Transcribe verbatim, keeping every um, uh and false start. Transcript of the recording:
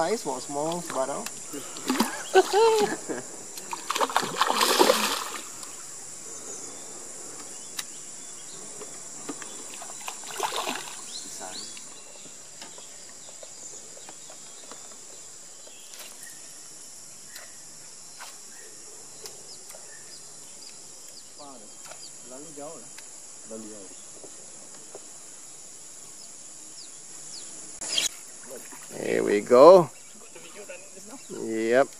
size for a small sparrow. Here we go. Yep.